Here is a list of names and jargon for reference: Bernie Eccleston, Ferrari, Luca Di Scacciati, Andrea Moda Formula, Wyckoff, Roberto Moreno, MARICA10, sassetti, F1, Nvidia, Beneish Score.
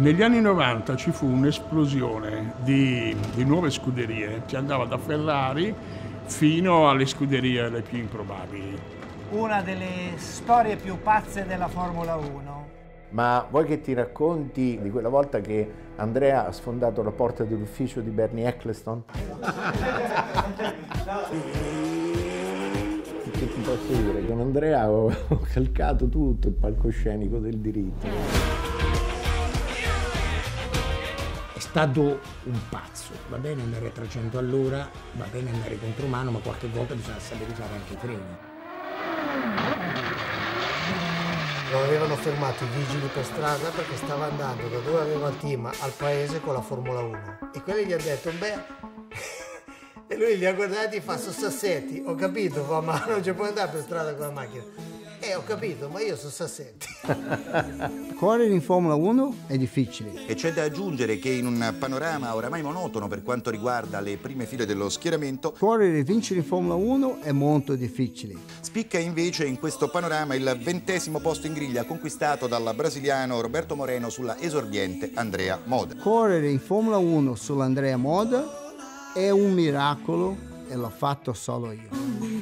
Negli anni 90 ci fu un'esplosione di nuove scuderie, che andava da Ferrari fino alle scuderie le più improbabili. Una delle storie più pazze della Formula 1. Ma vuoi che ti racconti di quella volta che Andrea ha sfondato la porta dell'ufficio di Bernie Eccleston? Che ti posso dire? Con Andrea ho calcato tutto il palcoscenico del diritto. È stato un pazzo, va bene andare a 300 all'ora, va bene andare contro mano, ma qualche volta bisogna sapere usare anche i freni. Lo avevano fermato i vigili per strada perché stava andando da dove aveva il team al paese con la Formula 1. E quelli gli hanno detto, beh, e lui li ha guardati e fa, sono sassetti, ho capito, va, ma non ci puoi andare per strada con la macchina. Ho capito, ma io sono sassetti. Correre in Formula 1 è difficile. E c'è da aggiungere che in un panorama oramai monotono per quanto riguarda le prime file dello schieramento, correre e vincere in Formula 1 è molto difficile. Spicca invece in questo panorama il 20° posto in griglia conquistato dal brasiliano Roberto Moreno sulla esordiente Andrea Moda. Correre in Formula 1 sull'Andrea Moda è un miracolo e l'ho fatto solo io.